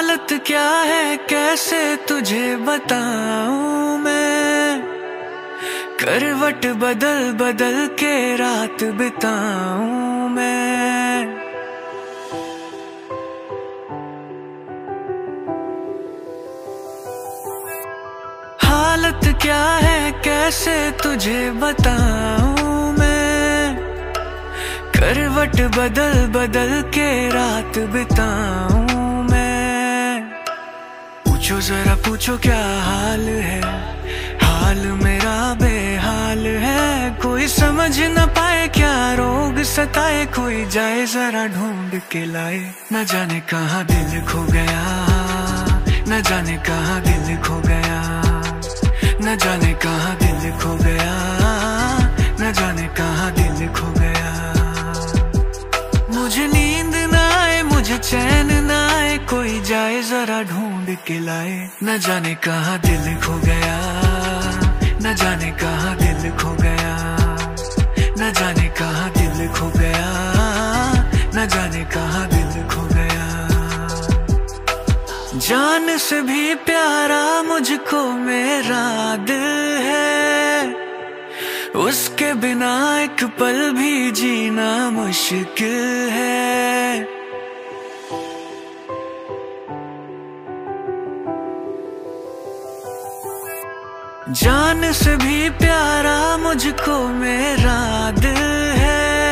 हालत क्या है कैसे तुझे बताऊं मैं, करवट बदल बदल के रात बिताऊं मैं। हालत क्या है कैसे तुझे बताऊं मैं, करवट बदल बदल के रात बिताऊं। पूछो जरा पूछो क्या हाल है, हाल मेरा बेहाल है। कोई समझ न पाए क्या रोग सताए, कोई जाए जरा ढूंढ के लाए। न जाने कहाँ दिल खो गया, न जाने कहाँ दिल खो गया, न जाने कहाँ दिल खो गया, न जाने कहाँ दिल खो गया। मुझे नींद ना आए, मुझे चैन ना आए, कोई जाए जरा ढूंढ के लाए। न जाने कहाँ दिल खो गया, न जाने कहाँ दिल खो गया, न जाने कहाँ दिल खो गया, न जाने कहाँ दिल खो गया। जान से भी प्यारा मुझको मेरा दिल है, उसके बिना एक पल भी जीना मुश्किल है। जान से भी प्यारा मुझको मेरा दिल है,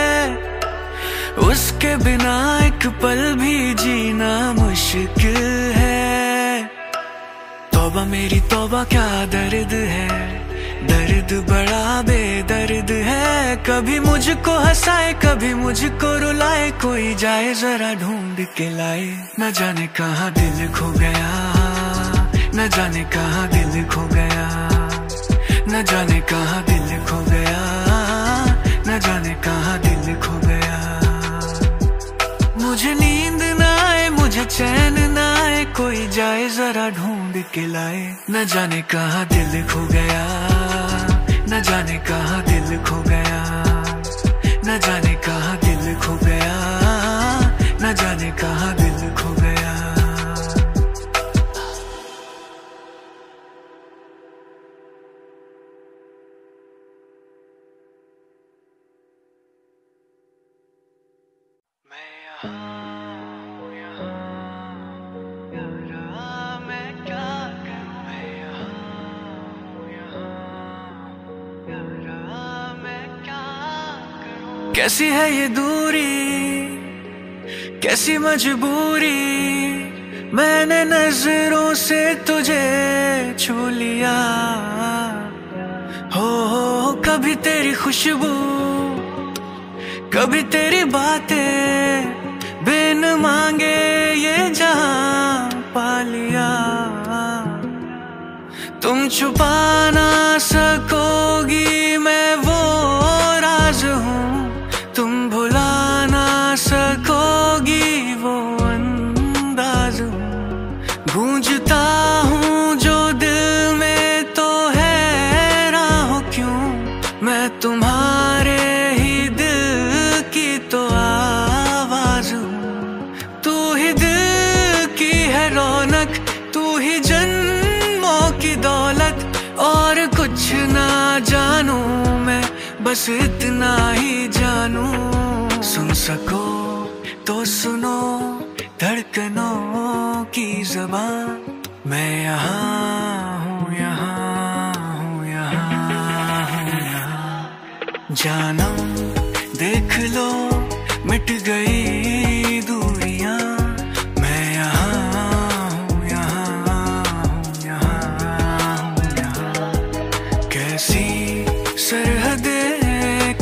उसके बिना एक पल भी जीना मुश्किल है। तौबा मेरी तौबा क्या दर्द है, दर्द बड़ा बेदर्द है। कभी मुझको हंसाए कभी मुझको रुलाए, कोई जाए जरा ढूंढ के लाए। न जाने कहाँ दिल खो गया, न जाने कहाँ दिल खो गया, न जाने कहाँ दिल खो गया, न जाने कहाँ दिल खो गया। मुझे नींद ना आए, मुझे चैन ना आए, कोई जाए जरा ढूंढ के लाए। न जाने कहाँ दिल खो गया, न जाने कहाँ दिल खो गया, न जाने कहाँ दिल खो गया, न जाने कहाँ दिल खो गया। कैसी है ये दूरी कैसी मजबूरी, मैंने नजरों से तुझे छू लिया। हो कभी तेरी खुशबू कभी तेरी बातें, बिन मांगे ये जहां पा लिया। तुम छुपा ना सकोगी मैं वो राज हूँ, तुम भुला ना सकोगी वो अंदाज़। गूंजता हूँ जो दिल में तो हैरान हूँ क्यों, मैं तुम्हारे ही दिल की तो आवाज़ हूँ। तू ही दिल की है रौनक, तू ही जन्मों की दौलत। और कुछ ना जानूँ मैं बस इतना ही जानूं। सुन सको तो सुनो धड़कनों की ज़बान, मैं यहाँ हूँ यहाँ हूँ यहाँ हूँ यहाँ। जानम देख लो मिट गई दूरियाँ, मैं यहाँ हूँ यहाँ हूँ यहाँ हूँ यहाँ। कैसी सरहद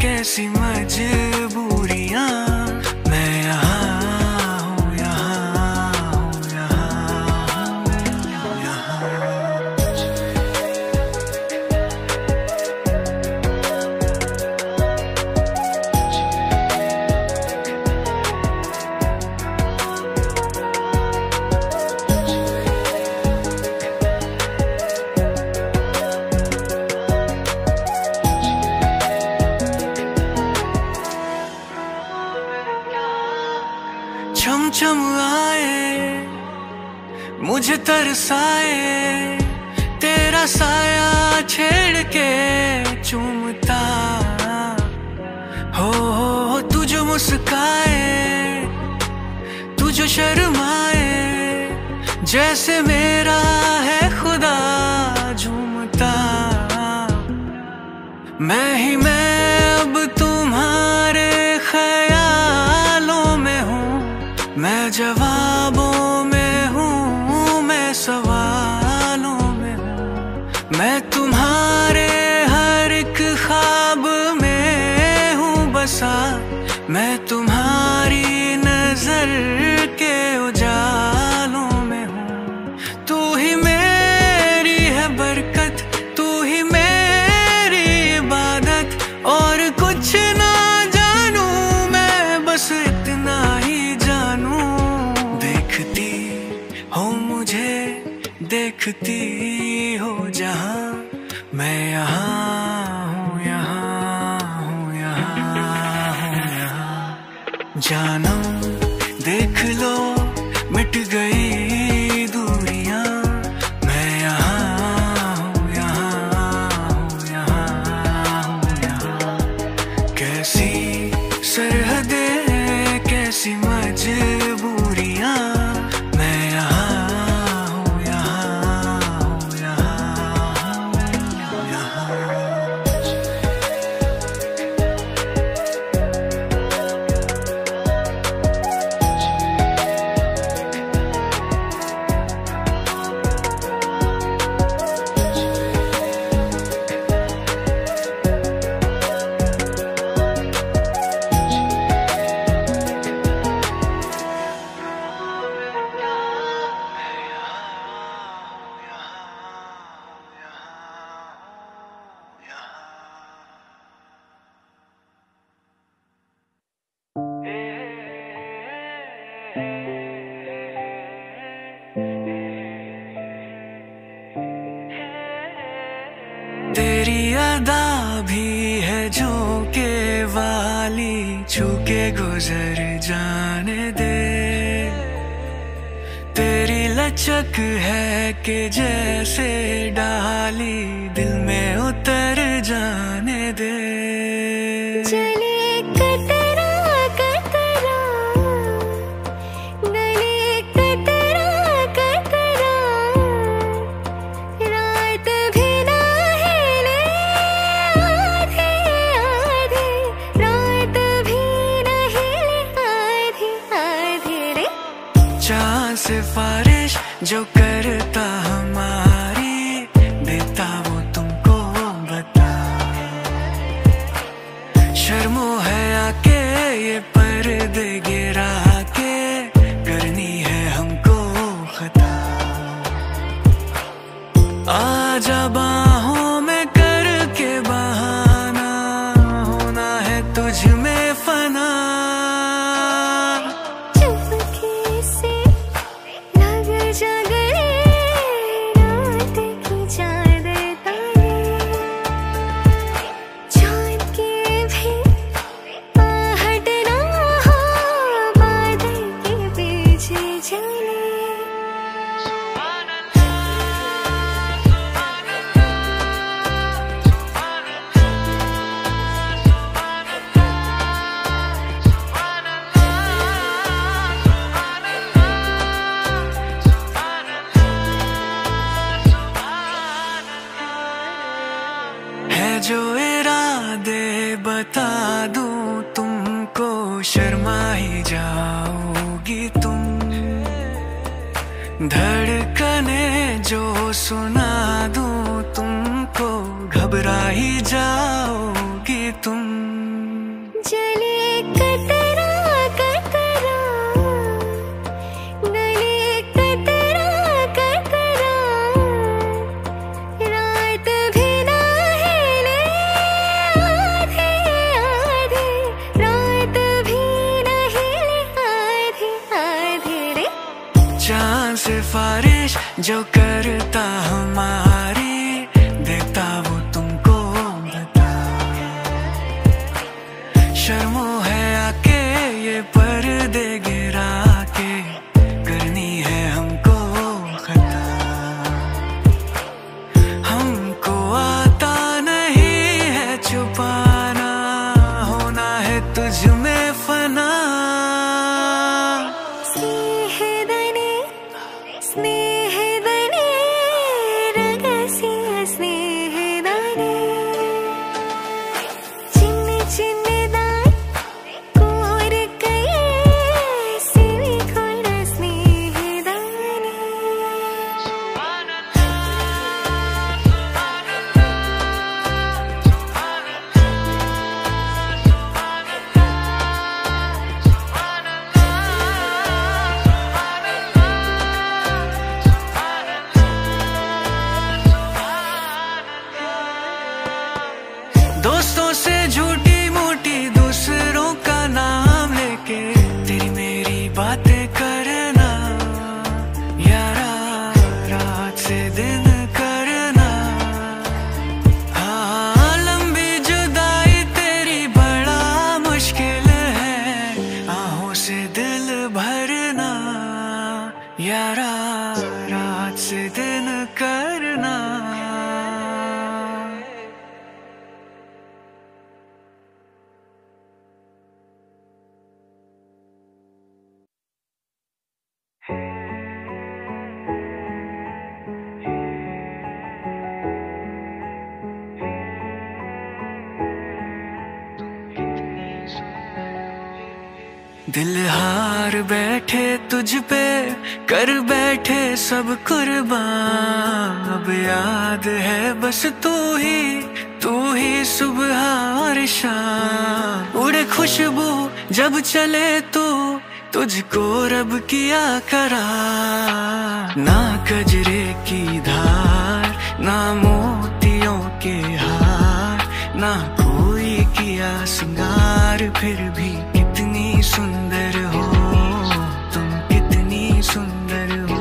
कैसी मजबूरियां, मैं यहाँ हूँ यहाँ हूँ यहाँ मुझे तरसाए तेरा साया छेड़ के चूमता हो तू जो मुस्काए तू जो शर्माए जैसे मेरा है खुदा झूमता। मैं ही मैं अब तुम्हारे ख्यालों में हूँ, मैं जवाबों सवालों में हूँ, मैं तुम्हारे हर एक ख्वाब में हूँ बसा, मैं तुम्हारी नजर के उजालों में हूँ। तू ही मेरी है बरकत, तू ही मेरी इबादत, और कुछ ना जानू मैं बस इतना ही जानू। देखती हो मुझे देखती हो जहाँ, मैं यहाँ हूँ यहाँ हूँ यहाँ हूँ यहाँ। जानम देख लो मिट गई दूरियाँ, मैं यहाँ हूँ यहाँ हूँ यहाँ हूँ यहाँ। कैसी सरहदें कैसी मजबूरियाँ, तेरी अदा भी है झोंके वाली, छूके गुजर जाने दे। तेरी लचक है कि जैसे डाली, दिल में उतर जाने दे। चले कतरा कतरा गले, कतरा कतरा रात भी सिफारिश जो करता हमारी, देता वो तुमको बता। शर्मो है आके ये पर्दे गिरा के, करनी है हमको खता। आजा बाहों में करके बहाना, होना है तुझ में फना। जो इरादे बता दूं तुमको, शर्मा ही जाओगी तुम। धड़कने जो सुना दूं तुमको, घबरा ही जाओगी तुम। चले कतरा कतरा गले, कतरा कतरा रात भी सिफारिश जो करता हमारी, देता वो तुमको बता। शर्मो है आके ये पर्दे गिरा के, करनी है हमको तुझ में फना। स्नेह बने रगसिया स्नेह बने चिन्ह चिन्ह दोस्तों से झूठी मूठी दूसरों का नाम लेके तेरी मेरी बातें करना यारा, रात से दिन करना। हाँ, लंबी जुदाई तेरी बड़ा मुश्किल है, आहों से दिल भरना यारा, रात से दिन करना। दिल हार बैठे तुझ पे, कर बैठे सब कुर्बान। अब याद है बस तू ही सुबह और शाम। उड़े खुशबू जब चले तू, तुझको रब किया करा। ना कजरे की धार, ना मोतियों के हार, ना कोई किया सिंगार, फिर भी सुंदर हो तुम, कितनी सुंदर हो।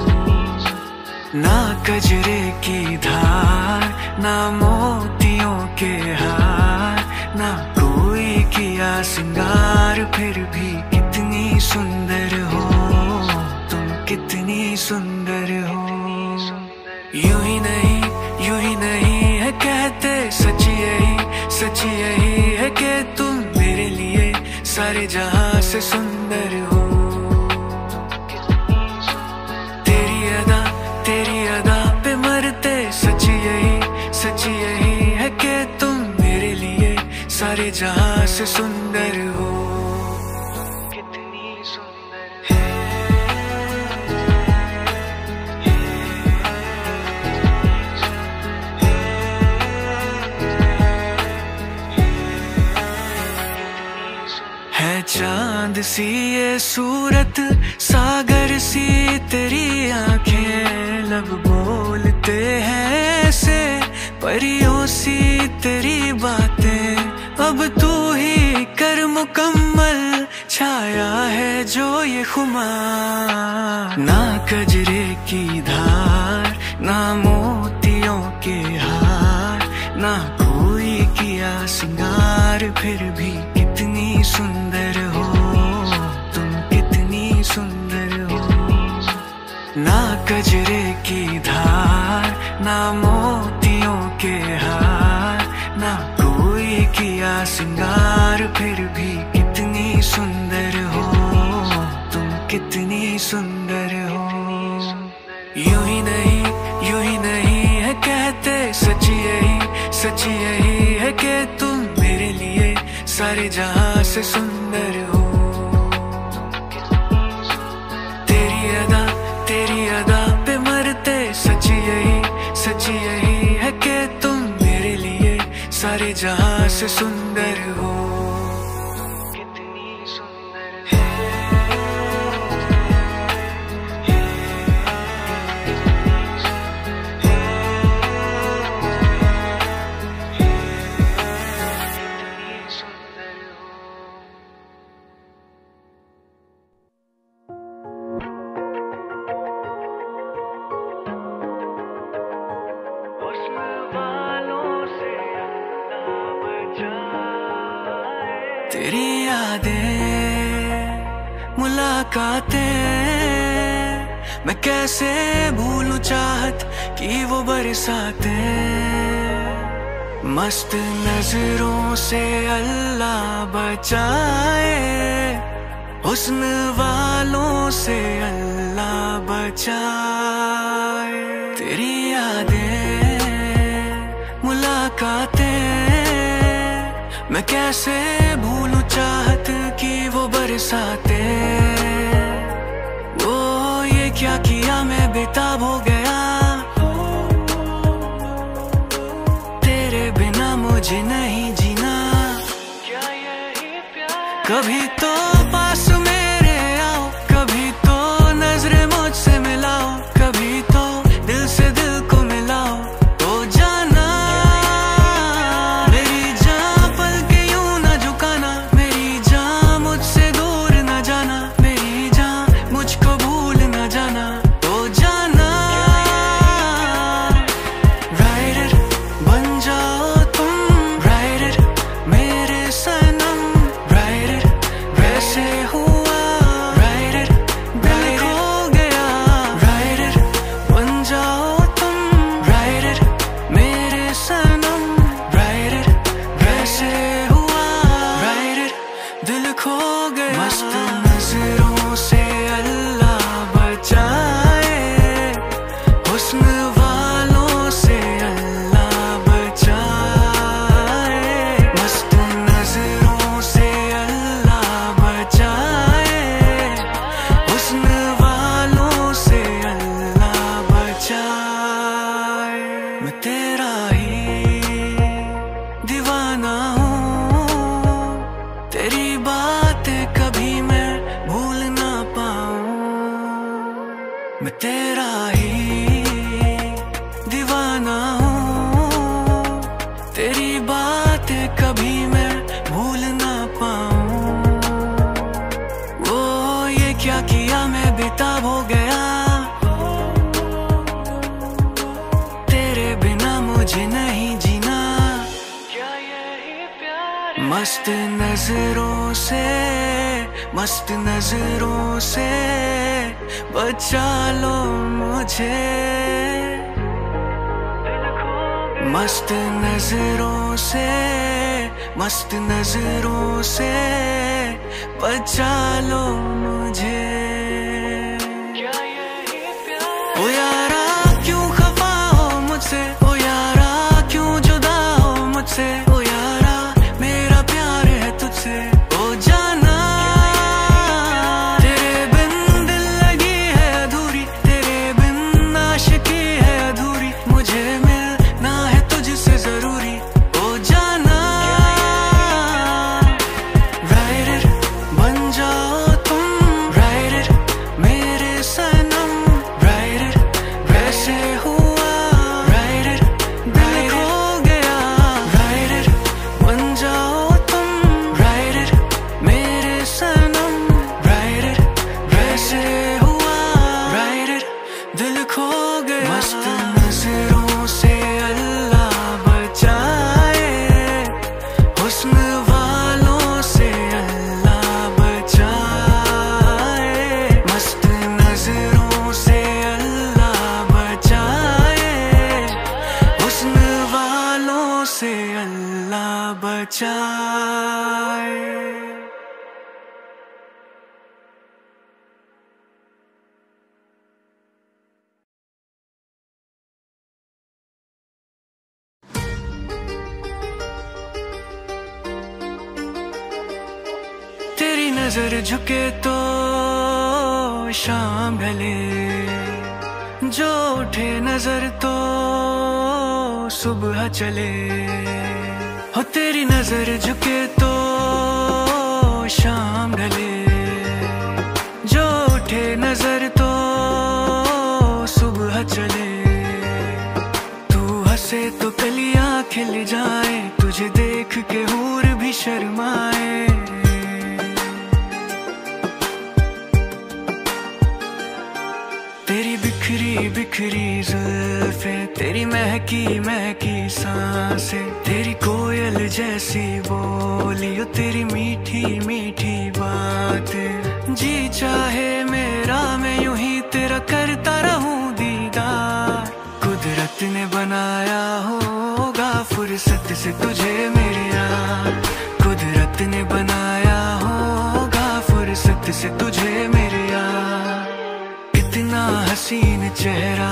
ना कजरे की धार, ना मोतियों के हार, ना कोई किया सिंगार, फिर भी कितनी सुंदर हो तुम, कितनी सुंदर हो। यूं ही नहीं है कहते, सच यही है कि तुम मेरे लिए सारे जहां से सुंदर हो। तेरी अदा पे मरते, सच यही है कि तुम मेरे लिए सारे जहां से सुंदर हो। चांद सी ये सूरत, सागर सी तेरी आंखें, लब बोलते हैं ऐसे, परियों सी तेरी बातें। अब तू ही कर मुकम्मल, छाया है जो ये खुमार। ना कजरे की धार, ना मोतियों के हार, ना कोई किया सिंगार, फिर भी कितनी सुंदर हो तुम, कितनी सुंदर हो। ना कजरे की धार, ना मोतियों के हार, ना कोई किया सिंगार, फिर भी कितनी सुंदर हो तुम, कितनी सुंदर हो। यूं ही नहीं है कहते, सच यही है कि तुम मेरे लिए सारे जहां से सुंदर हो। तेरी अदा पे मरते, सच यही है कि तुम मेरे लिए सारे जहां से सुंदर हो। तेरी यादें मुलाकातें मैं कैसे भूलूं, चाहत कि वो बरसाते। मस्त नजरों से अल्लाह बचाए, हुस्न वालों से अल्लाह बचाए। तेरी यादें मुलाकातें मैं कैसे भूलूं, चाहत की वो बरसातें। वो ये क्या किया, मैं बेताब हो गया, तेरे बिना मुझे नहीं जीना। कभी तो पास मेरे आओ, कभी तो नजरें मुझसे मिलाओ, कभी तो दिल से दिल को मिलाओ। तो जाना मेरी जान, पल के यूं ना झुकाना मेरी जान, मुझसे दूर ना जाना मेरी जान, मुझको भूल ना जाना। तो जाना राइडर बन जाओ तुम, राइडर मेरे सनम, राइडर हुआ राइडर हो गया, राइडर बन जाओ तुम, राइडर मेरे सनम, राइडर वैसे हुआ राइडर दिल खो गया। मस्त नजरों से अल्लाह बचाए, हुस्न वालों से अल्लाह बचाए। मस्त नजरों से तेरी बातें कभी मैं भूल ना पाऊं, मैं तेरा ही दीवाना हूं, तेरी बातें कभी मैं भूल ना पाऊं। वो ये क्या किया, मैं बेताब हो गया, तेरे बिना मुझे नहीं जीना। मस्त नजरों से बचा लो मुझे, मस्त नजरों से बचा लो मुझे। ओ यारा क्यों खफा हो मुझसे, ओ यारा क्यों जुदा हो मुझसे, ओ यारा मेरा प्यार है तुझसे। ओ जाना तेरे बिन दिल लगी है अधूरी, तेरे बिन आशिकी है अधूरी, मुझे मिलना है तुझसे जरूरी। ओ जाना राइडर बन जाओ तुम, राइडर मेरे सनम, राइडर वैसे हुआ राइडर दिल हो गया, राइडर बन जाओ से अल्लाह बचाए। तेरी नजर झुके तो शाम ढले, जो उठे नजर तो सुबह चले। हो तेरी नजर झुके तो शाम ढले, जो उठे नजर तो सुबह चले। तू हंसे तो कलियां खिल जाए, तुझे देख के हूर भी शर्माए। तेरी बिखरी बिखरी जुल्फें, तेरी महकी महकी सांसें, तेरी कोयल जैसी बोली, तेरी मीठी मीठी बातें। जी चाहे मेरा मैं यूं ही तेरा करता रहूं दीदार, कुदरत ने बनाया होगा फुर्सत से तुझे मेरे यार, कुदरत रब ने बनाया होगा फुर्सत से तुझे मेरे यार। कितना हसीन चेहरा,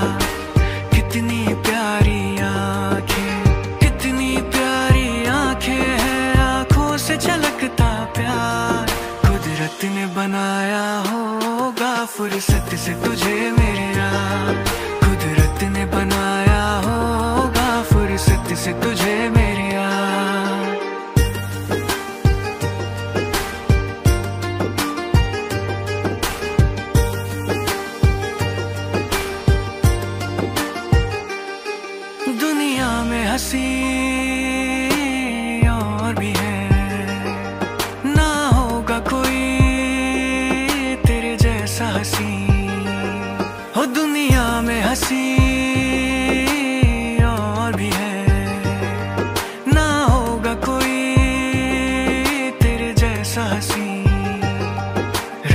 कितनी प्यारी आँखें, कितनी प्यारी आँखें हैं, आँखों से झलकता प्यार। कुदरत ने बनाया होगा फुर्सत से तुझे मेरे यार। कुदरत ने बनाया होगा फुर्सत से तुझे मेरे यार। हंसी और भी है, ना होगा कोई तेरे जैसा हंसी। हो दुनिया में हंसी और भी है, ना होगा कोई तेरे जैसा हंसी।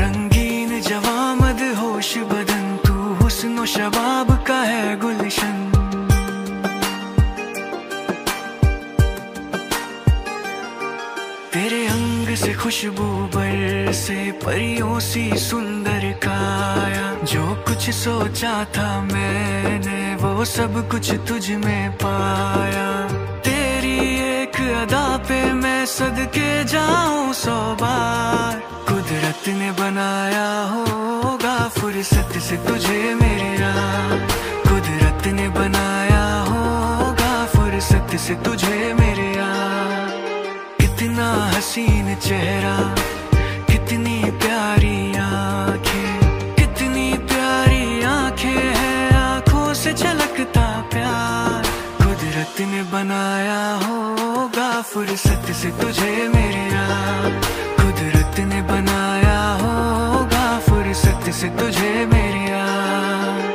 रंगीन जवामद होश बदन, तू हुस्न शबाब का है गुलशन। तेरे अंग से खुशबू बर से परियों सी सुंदर काया। जो कुछ सोचा था मैंने वो सब कुछ तुझ में पाया। तेरी एक अदा पे मैं सदके जाऊं 100 बार। कुदरत ने बनाया होगा फुर्सत से तुझे मेरे यार। कुदरत ने बनाया होगा फुर्सत से तुझे मेरे यार। कितना हसीन चेहरा, कितनी प्यारी आँखें, कितनी प्यारी आँखें हैं, आँखों से झलकता प्यार। कुदरत ने बनाया होगा फुर्सत से तुझे मेरे यार। कुदरत ने बनाया होगा फुर्सत से तुझे मेरे यार।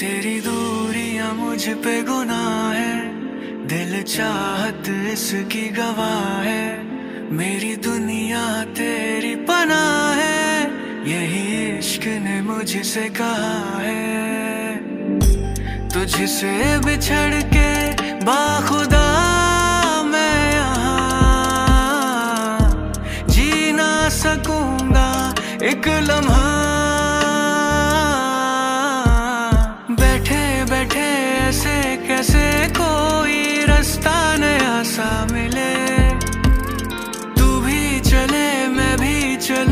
तेरी दूरियां मुझ पे गुनाह है, दिल चाहत इसकी गवाह है। मेरी दुनिया तेरी पनाह है, यही इश्क ने मुझसे कहा है। तुझसे बिछड़ के बाखुदा मैं यहाँ जी ना सकूंगा एक लम्हा। कैसे कोई रास्ता नया सा मिले, तू भी चले मैं भी चले।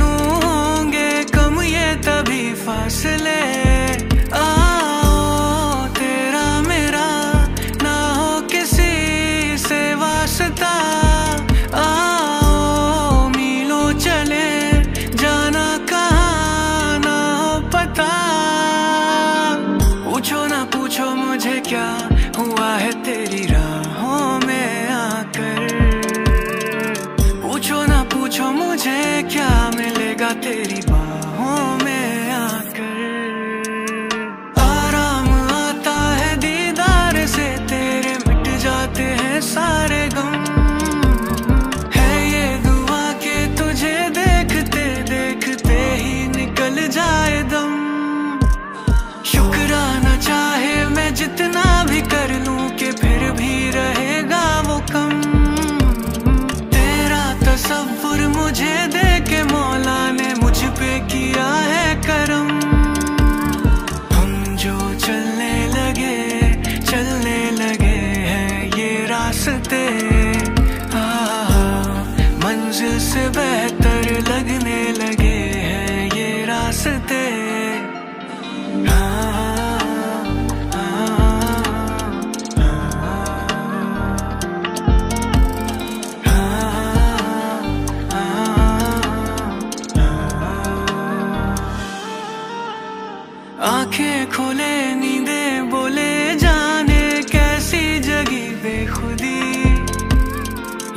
मेरी बाहों में आकर आराम आता है दीदार से तेरे, मिट जाते हैं सारे गम। है ये दुआ के तुझे देखते देखते ही निकल जाए दम। शुक्राना चाहे मैं जितना भी कर लूं कि फिर भी रहेगा वो कम। तेरा तसव्वुर मुझे देके मौला ने मुझ पे किया है करम। हम जो चलने लगे हैं ये रास्ते, मंजिल से बेहतर लगने लगे हैं ये रास्ते। आंखें खोले नींदे बोले जाने कैसी जगी बेखुदी,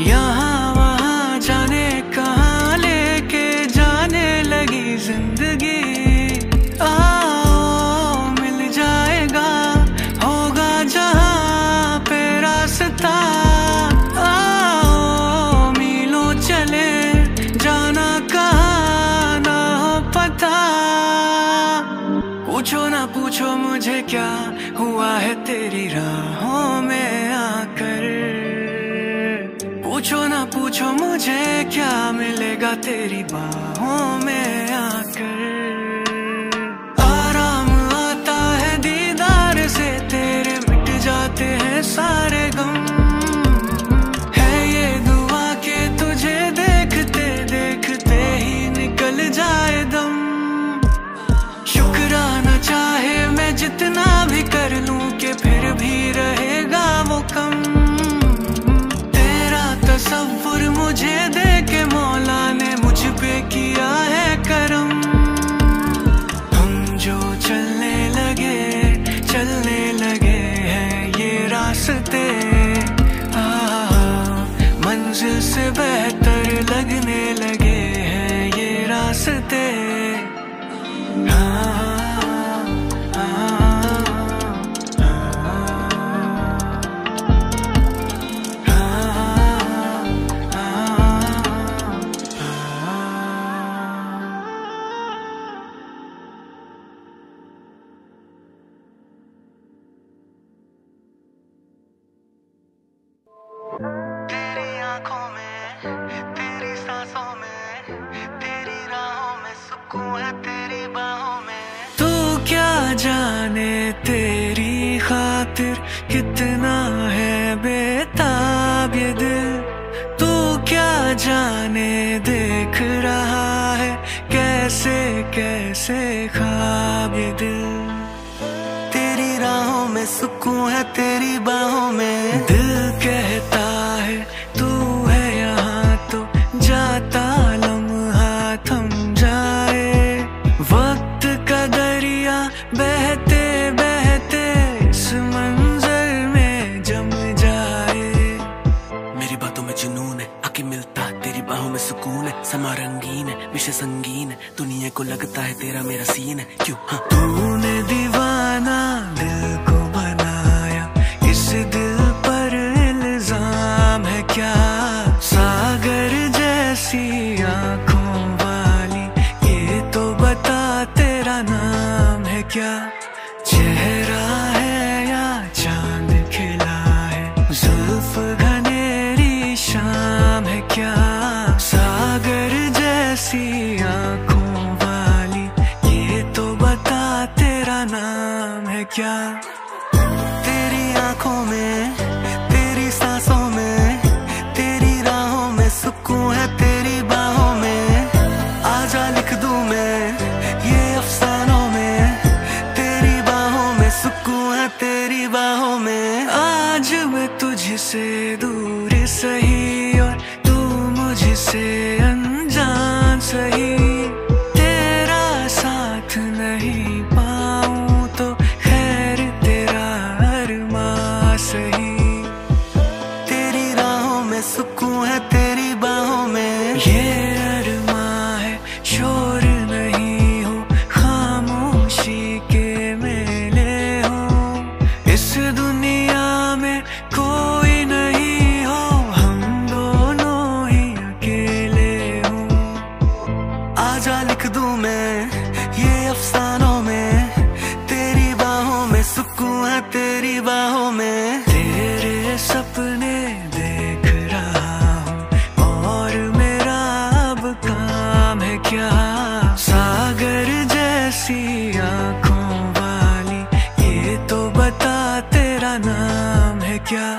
यहाँ वहाँ जाने कहाँ लेके जाने लगी जिंदगी। आओ मिल जाएगा होगा जहाँ पे रास्ता, आओ मिलो चले जाना कहाँ ना हो पता। पूछो ना पूछो मुझे क्या हुआ है तेरी राहों में आकर, पूछो ना पूछो मुझे क्या मिलेगा तेरी बाहों में आकर। आराम आता है दीदार से तेरे, मिट जाते हैं सारे गम। है ये दुआ के तुझे देखते देखते ही निकल जाए दम। शुक्राना चाहे मैं जितना भी कर लूं कि फिर भी रहेगा वो कम। तेरा तसव्वुर मुझे देके मौला ने मुझ पे किया है करम। हम जो चलने लगे हैं ये रास्ते, मंजिल से बेहतर लगने लगे हैं ये रास्ते। जाने तेरी खातिर कितना है बेताब ये दिल, तू क्या जाने देख रहा है कैसे कैसे ख्वाब ये दिल। तेरी राहों में सुकून है तेरी बाहों में, दिल कहता है तू है यहाँ तो जाता लम्हा थम जाए। वक्त का दरिया बहते बहते इस मंजर में जम जाए। मेरी बातों में जुनून है आके मिलता तेरी बाहों में सुकून है, समा रंगीन है विषय संगीन है, दुनिया को लगता है तेरा मेरा सीन है। क्यों हाँ तूने दीवाना दिल को बनाया, इस दिल पर इल्जाम है क्या। सागर जैसी आंखों वाली ये तो बता तेरा नाम है क्या। चेहरा है या चांद खिला है, जुल्फ घनेरी शाम है क्या। सागर जैसी आंखों वाली ये तो बता तेरा नाम है क्या। तेरी आंखों में तेरी सांसों में तेरी राहों में सुकून है तेरी बाहों में। आजा लिख दूं मैं ये अफसानों में, तेरी बाहों में सुकून है तेरी बाहों में। आज मैं तुझसे दूर सही और तू मुझसे अनजान सही, तेरा साथ नहीं पाऊं तो खैर तेरा अरमा सही। तेरी राहों में सुकून है तेरी बाहों में, ये अरमा है शोर ये अफसानों में, तेरी बाहों में सुकून है, तेरी बाहों में। तेरे सपने देख रहा हूँ और मेरा अब काम है क्या, सागर जैसी आंखों वाली ये तो बता तेरा नाम है क्या।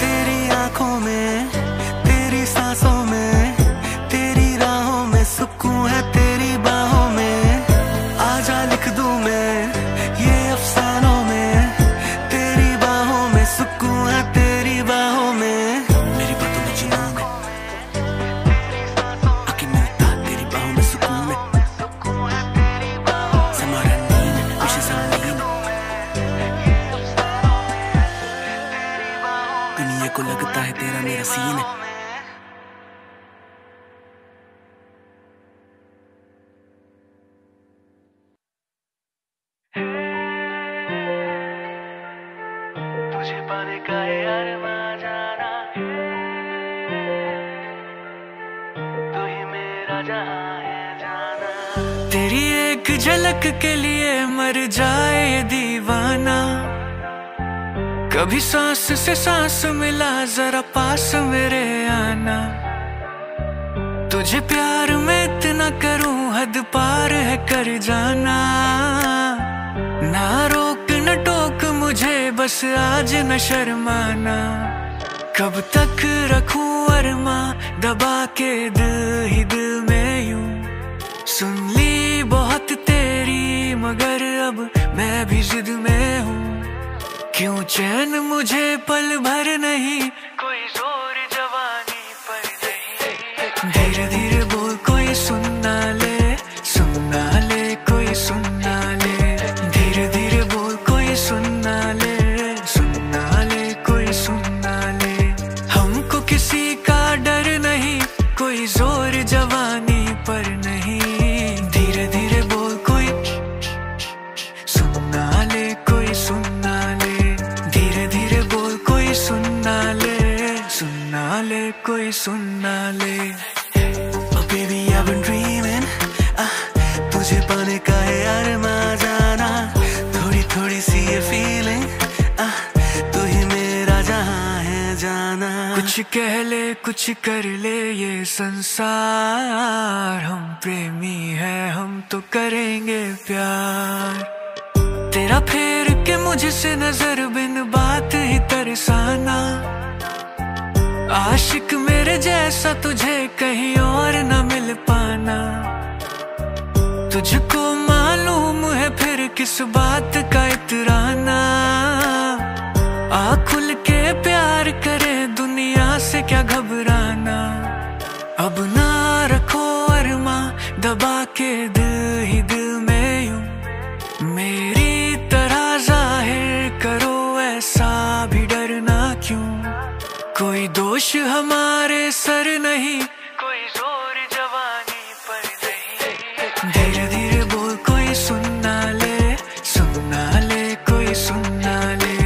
तेरी आंखों में, तेरी सांसों में, तेरी राहों में सुकून है, तेरी बाहों में। आजा लिख दूं मैं ये अफसानों में, तेरी बाहों में सुकून है, तेरी बाहों में। मेरी बातों में जुनून है, आंखें में उतार, तेरी बाहों में सुकून है, समारा नींद कुछ सानी। दुनिया को लगता है तेरा मेरा सीन है। तुझे पाने का यार जाना है, तू ही मेरा जहां है जाना। तेरी एक झलक के लिए मर जाए दीवाना, कभी सांस से सांस मिला जरा पास मेरे आना। तुझे प्यार में इतना करूं हद पार है कर जाना, ना रोक न टोक मुझे बस आज न शर्माना। कब तक रखूं अरमा दबा के दिल ही दिल में यूं, सुन ली बहुत तेरी मगर अब मैं भी जिद में हूं। क्यों चैन मुझे पल भर नहीं, कोई जोर जवानी पर नहीं। धीरे धीरे बोल कोई सुनना ले, सुनना ले, कोई सुनना ले। धीरे धीरे बोल कोई सुनना ले, सुनना ले, कोई सुनना ले। हमको किसी का डर नहीं, कोई जोर जवानी पर नहीं। धीरे धीरे बोल कोई सुनना ले, कोई सुनना ले, कोई सुनना ले। Oh baby I've been dreaming, तुझे पाने का है यार माँ जाना। थोड़ी थोड़ी सी ये फीलिंग, तू ही मेरा जहाँ है जाना। कुछ कह ले कुछ कर ले ये संसार, हम प्रेमी है हम तो करेंगे प्यार। तेरा फेर के मुझसे नजर बिन बात ही तरसाना, आशिक मेरे जैसा तुझे कहीं और न मिल पाना। तुझको मालूम है फिर किस बात का इतराना, आ खुल के प्यार करे दुनिया से क्या घबराना। अब ना रखो अरमा दबा के दिल ही दिल में यूं, मेरी तरह जाहिर करो ऐसा भी डरना क्यों। कोई दोष हमारे सर नहीं, कोई जोर जवानी पर नहीं। धीरे धीरे बोल कोई सुनना ले, सुनना ले, कोई सुनना ले।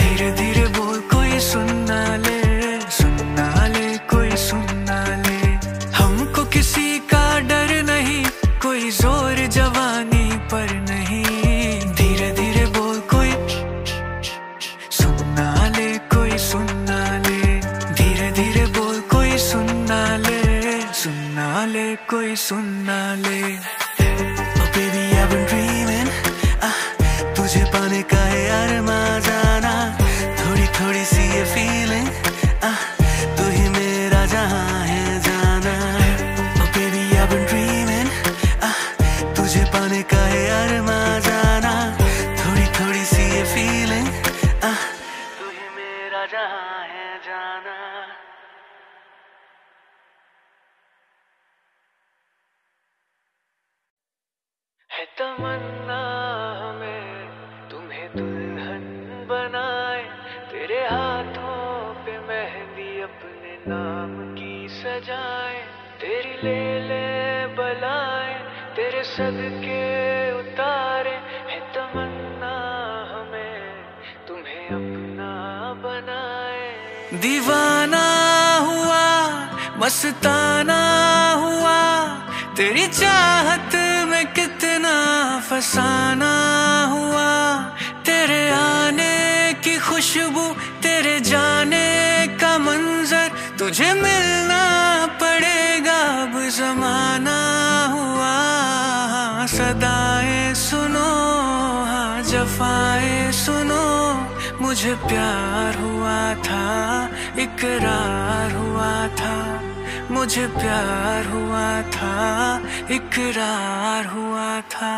धीरे धीरे बोल कोई सुनना ले, सुनना ले, कोई सुनना ले। हमको किसी का डर नहीं, कोई जोर जवानी पर नहीं। धीरे धीरे बोल कोई सुनना ले, कोई सुनना ले। सुनना ले, कोई सुनना ले। Oh baby I've been dreaming, तुझे पाने का है यार माँ जाना। थोड़ी थोड़ी सी ये फीलिंग, तू ही मेरा जहाँ है जाना। Oh baby I've been dreaming, तुझे पाने का है यार माँ जाना। थोड़ी थोड़ी सी ये फीलिंग, तू ही मेरा जहाँ है जाना। है तमन्ना हमें तुम्हें दुल्हन बनाए, तेरे हाथों पे मेहंदी अपने नाम की सजाए। तेरी ले जलाए तेरे सदके उतारे है तमन्ना हमें तुम्हें अपना बनाए। दीवाना हुआ मस्ताना हुआ तेरी चाहत में कितना फसाना हुआ। तेरे आने की खुशबू तेरे जाने का मंजर तुझे मिलना पड़ेगा अब जमाना हुआ। सदाएं सुनो हाँ जफाएं सुनो, मुझे प्यार हुआ था इकरार हुआ था, मुझे प्यार हुआ था इकरार हुआ था।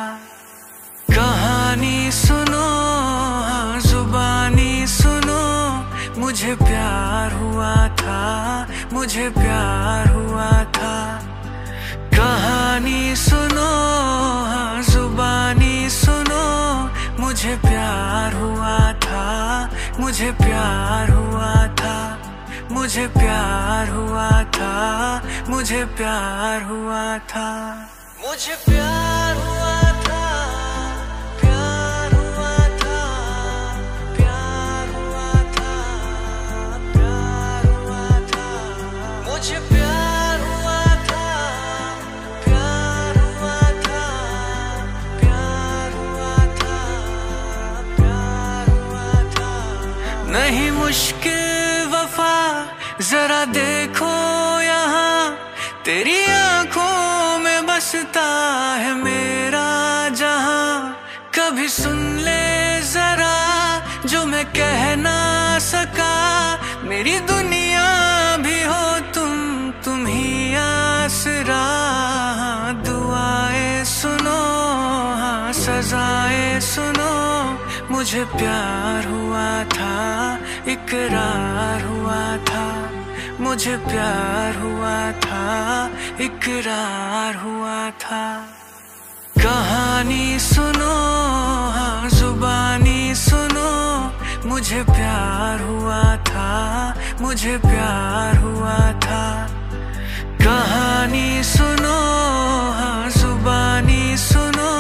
कहानी सुनो हाँ जुबानी सुनो, मुझे प्यार हुआ था मुझे प्यार हुआ था। कहानी सुनो हाँ जुबानी सुनो, मुझे प्यार हुआ था मुझे प्यार हुआ था, मुझे प्यार हुआ था मुझे प्यार हुआ था, मुझे प्यार हुआ था। नहीं मुश्किल वफा जरा देखो यहाँ, तेरी आंखों में बसता है मेरा जहाँ। कभी सुन ले जरा जो मैं कह ना सका, मेरी दुनिया भी हो तुम ही आसरा। दुआएं सुनो हाँ सजाएं सुनो, मुझे प्यार हुआ था इकरार हुआ था, मुझे प्यार हुआ था इकरार हुआ था। कहानी सुनो हाँ जुबानी सुनो, मुझे प्यार हुआ था मुझे प्यार हुआ था। कहानी सुनो हाँ जुबानी सुनो,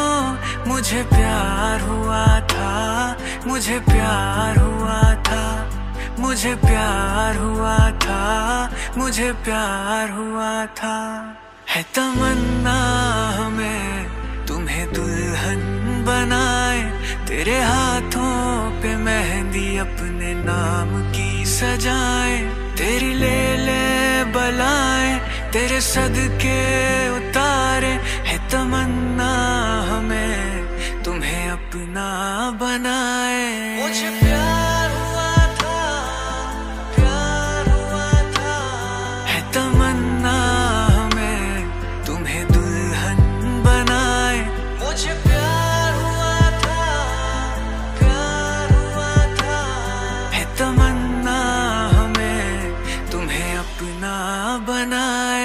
मुझे प्यार हुआ था मुझे प्यार हुआ था, मुझे प्यार हुआ था मुझे प्यार हुआ था। है तमन्ना हमें तुम्हें दुल्हन बनाए, तेरे हाथों पे मेहंदी अपने नाम की सजाए। तेरी ले बलाए तेरे सदके उतारे है तमन्ना हमें तुम्हें अपना बनाए। मुझे प्यार हुआ था प्यार हुआ था, है तमन्ना हमें तुम्हें दुल्हन बनाए। मुझे प्यार हुआ था प्यार हुआ था, है तमन्ना हमें तुम्हें अपना बनाए।